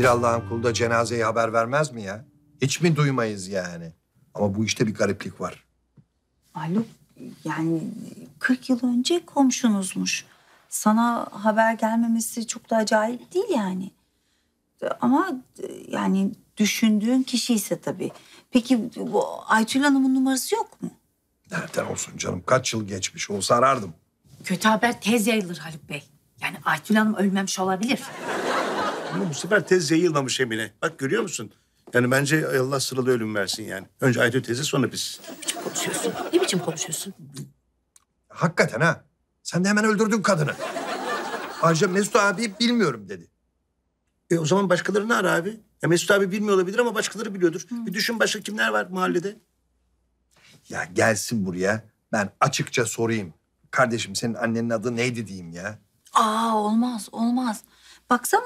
Bir Allah'ın kulu da cenazeye haber vermez mi ya? Hiç mi duymayız yani? Ama bu işte bir gariplik var. Haluk, yani 40 yıl önce komşunuzmuş. Sana haber gelmemesi çok da acayip değil yani. Ama yani düşündüğün kişi ise tabii. Peki bu Aytül Hanım'ın numarası yok mu? Nereden olsun canım? Kaç yıl geçmiş olsa arardım. Kötü haber tez yayılır Haluk Bey. Yani Aytül Hanım ölmemiş olabilir. Ama bu sefer tez yayılmamış Emine. Bak görüyor musun? Yani bence Allah sıralı ölüm versin yani. Önce Aytül teyze sonra biz. Ne biçim konuşuyorsun? Ne biçim konuşuyorsun? Hakikaten ha. Sen de hemen öldürdün kadını. Ayrıca Mesut abi bilmiyorum dedi. O zaman başkalarını ara abi. Ya Mesut abi bilmiyor olabilir ama başkaları biliyordur. Hı. Bir düşün başka kimler var mahallede? Ya gelsin buraya. Ben açıkça sorayım. Kardeşim senin annenin adı neydi diyeyim ya. Aa olmaz olmaz. Baksana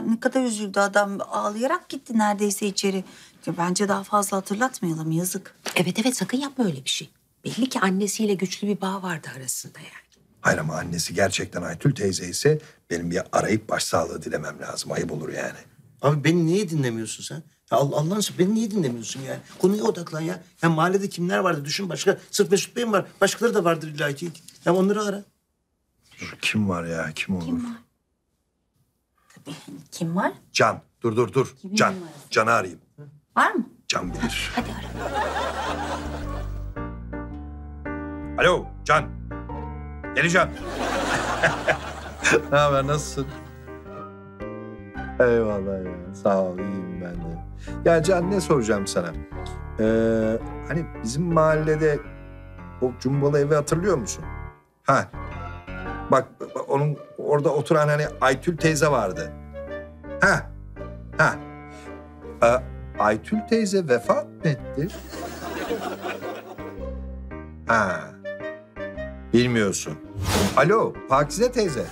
ne kadar üzüldü adam. Ağlayarak gitti neredeyse içeri. Bence daha fazla hatırlatmayalım yazık. Evet evet sakın yapma öyle bir şey. Belli ki annesiyle güçlü bir bağ vardı arasında yani. Hayır ama annesi gerçekten Aytül teyze ise benim bir arayıp başsağlığı dilemem lazım. Ayıp olur yani. Abi beni niye dinlemiyorsun sen? Ya Allah'ın aşkına beni niye dinlemiyorsun yani? Konuya odaklan ya. Ya mahallede kimler vardı düşün başka. Sırf Mesut Bey mi var? Başkaları da vardır illa ki. Ya onları ara. Dur, kim var ya? Kim olur? Kim var? Tabii kim var? Can. Dur. Kimin Can. Can'ı arayayım. Var mı? Can bilir. Hadi ara. Alo Can. Geleceğim. Ne haber? Nasılsın? Eyvallah ya. Sağ ol. İyiyim ben de. Ya Can ne soracağım sana? Hani bizim mahallede o cumbalı evi hatırlıyor musun? Ha. Bak onun orada oturan hani Aytül teyze vardı. Ha. Aytül teyze vefat mı etti? Ha. Bilmiyorsun. Alo Pakize teyze.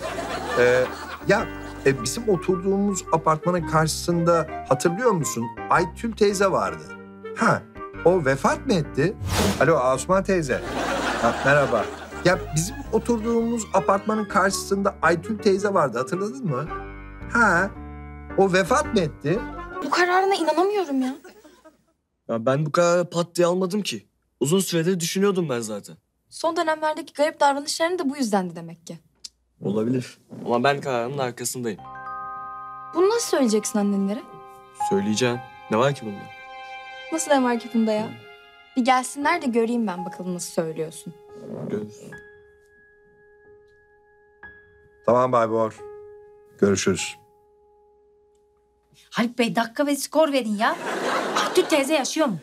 Ya... bizim oturduğumuz apartmanın karşısında hatırlıyor musun? Aytül teyze vardı. Ha, o vefat mı etti? Alo Asuman teyze. Ha, merhaba. Ya bizim oturduğumuz apartmanın karşısında Aytül teyze vardı. Hatırladın mı? Ha, o vefat mı etti? Bu kararına inanamıyorum ya. Ya ben bu kararı pat diye almadım ki. Uzun süredir düşünüyordum ben zaten. Son dönemlerdeki garip davranışların da bu yüzdendi demek ki. Olabilir. Ama ben kararımın arkasındayım. Bunu nasıl söyleyeceksin annenlere? Söyleyeceğim. Ne var ki bunda? Nasıl ne var ki bunda ya? Bir gelsinler de göreyim ben bakalım nasıl söylüyorsun. Görüşürüz. Tamam Baybor. Görüşürüz. Haluk Bey dakika ve skor verin ya. Aytül teyze yaşıyor mu?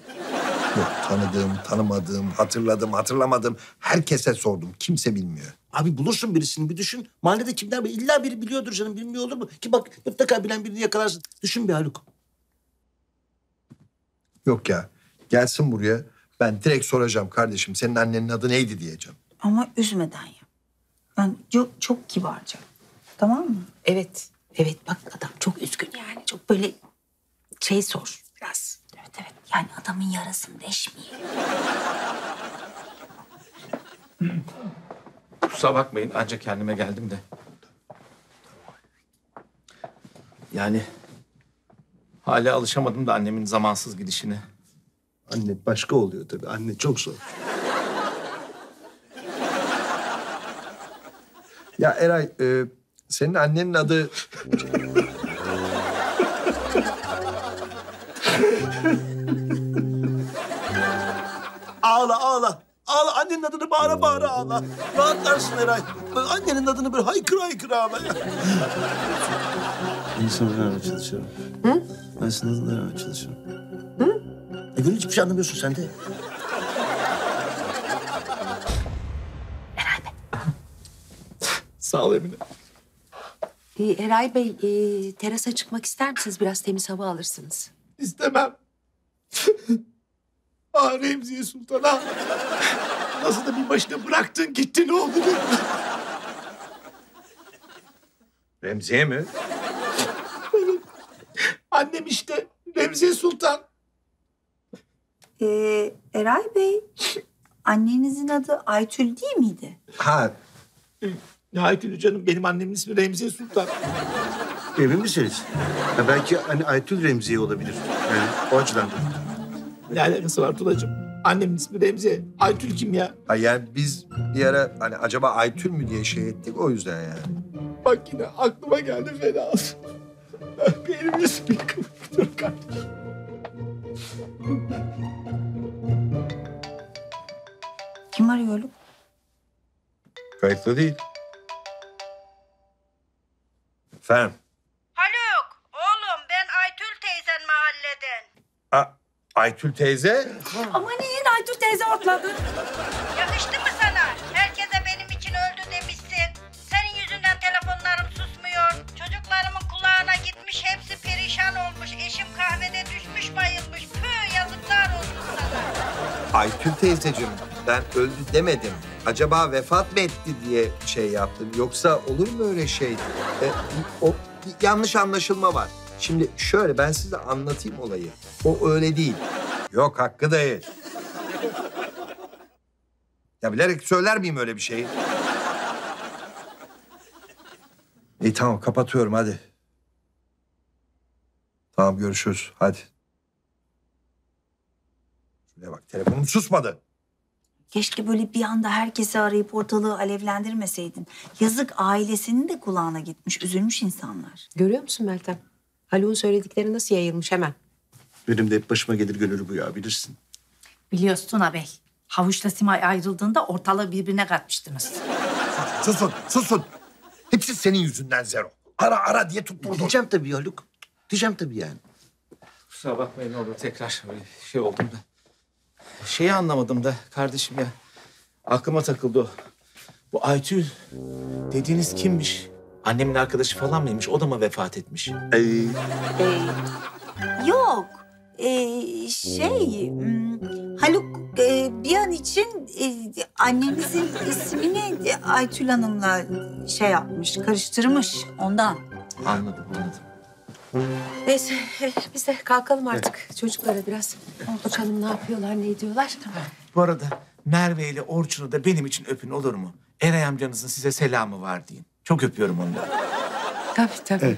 Yok, tanıdığım, tanımadığım, hatırladım, hatırlamadım. Herkese sordum. Kimse bilmiyor. Abi bulursun birisini bir düşün. Mahallede kimler var? İlla biri biliyordur canım. Bilmiyor olur mu? Ki bak mutlaka bilen birini yakalarsın. Düşün bir Haluk. Yok ya. Gelsin buraya. Ben direkt soracağım kardeşim. Senin annenin adı neydi diyeceğim. Ama üzmeden ya. Yani çok kibarca. Tamam mı? Evet. Evet bak adam çok üzgün yani. Çok böyle şey sor biraz. Evet. Yani adamın yarasını deşmeyelim. Kusura bakmayın ancak kendime geldim de. Yani hala alışamadım da annemin zamansız gidişine. Anne başka oluyor tabii. Anne çok zor. Ya Eray senin annenin adı... Ağla. Ağla annenin adını bağıra ağla. Rahatlarsın Eray. Annenin adını böyle haykıra ağla. Ben seninle beraber çalışıyorum. Hı? Ben seninle beraber çalışıyorum. Hı? Gönül hiçbir şey anlamıyorsun sen de. Eray Bey. Sağ ol Emine. Eray Bey terasa çıkmak ister misiniz? Biraz temiz hava alırsınız. İstemem. Ah Remziye Sultan ha. Nasıl da bir başına bıraktın gittin oldu. Remziye mi? Benim. Annem işte Remziye Sultan. Eray Bey, annenizin adı Aytül değil miydi? Ha. Aytül canım benim annemin ismi Remziye Sultan. Emin misiniz? Ya belki hani Aytül Remziye olabilir. Yani o açıdan da. Ne alakası var Tulacığım? Annemin ismi Remziye. Aytül kim ya? Ha yani biz bir ara hani acaba Aytül mü diye şey ettik o yüzden yani. Bak yine aklıma geldi fena olsun. Bir elim yüzümü yıkamak kardeşim. Kim arıyor oğlum? Kayıtlı değil. Efendim? Haluk, oğlum ben Aytül teyzen mahalleden. Aytül teyze? Ama niye Aytül teyze otladı? Yakıştı mı sana? Herkese benim için öldü demişsin. Senin yüzünden telefonlarım susmuyor. Çocuklarımın kulağına gitmiş, hepsi perişan olmuş. Eşim kahvede düşmüş, bayılmış. Püh, yazıklar olsun sana. Aytül teyzeciğim, ben öldü demedim. Acaba vefat mı etti diye şey yaptım. Yoksa olur mu öyle şey? Yanlış anlaşılma var. Şimdi şöyle ben size anlatayım olayı. O öyle değil. Yok Hakkı dayı. Ya bilerek söyler miyim öyle bir şeyi? İyi tamam kapatıyorum hadi. Tamam görüşürüz hadi. Şuraya bak telefonum susmadı. Keşke böyle bir anda herkesi arayıp ortalığı alevlendirmeseydin. Yazık ailesinin de kulağına gitmiş, üzülmüş insanlar. Görüyor musun Meltem? Haluk'un söyledikleri nasıl yayılmış hemen. Benim de hep başıma gelir Gönül bu ya bilirsin. Biliyorsun ağabey. Havuçla Simay ayrıldığında ortalığı birbirine katmıştınız. Susun. Hepsi senin yüzünden Zero. Ara diye tutturdun. Diyeceğim tabii Haluk. Diyeceğim tabii yani. Kusura bakmayın olur tekrar böyle şey oldum da. Şeyi anlamadım da kardeşim ya. Aklıma takıldı o. Bu Aytül dediğiniz kimmiş? Annemin arkadaşı falan mıymış? O da mı vefat etmiş? Yok. Haluk bir an için annemizin ismini Aytül Hanım'la şey yapmış, karıştırmış ondan. Anladım. Neyse, biz de kalkalım artık. Evet. Çocuklara biraz bakalım ne yapıyorlar, ne ediyorlar. Bu arada Merve ile Orçun'u da benim için öpün olur mu? Eray amcanızın size selamı var diyeyim. Çok öpüyorum onları. Tabii. Evet.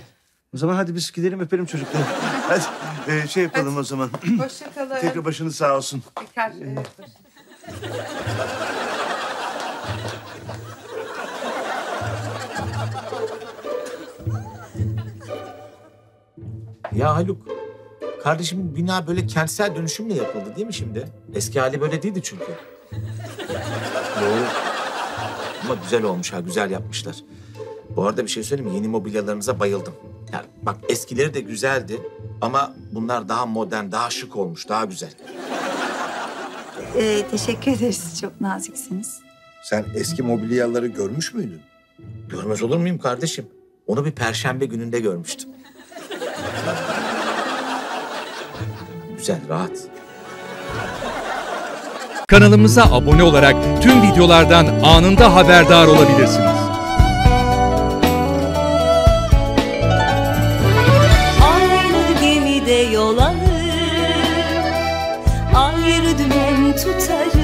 O zaman hadi biz gidelim öpelim çocukları. Hadi şey yapalım hadi. O zaman. Hoşça kalın. Tekrar başınız sağ olsun. Tekrar. Ya Haluk, kardeşim bina böyle kentsel dönüşümle yapıldı değil mi şimdi? Eski hali böyle değildi çünkü. Doğru. Ama güzel olmuş ha, güzel yapmışlar. Bu arada bir şey söyleyeyim mi? Yeni mobilyalarınıza bayıldım. Yani bak eskileri de güzeldi ama bunlar daha modern, daha şık olmuş, daha güzel. Teşekkür ederiz, çok naziksiniz. Sen eski mobilyaları görmüş müydün? Görmez olur muyum kardeşim? Onu bir perşembe gününde görmüştüm. Güzel, rahat. Kanalımıza abone olarak tüm videolardan anında haberdar olabilirsiniz. Aynı gemide yol alır, ayrı dümen tutar.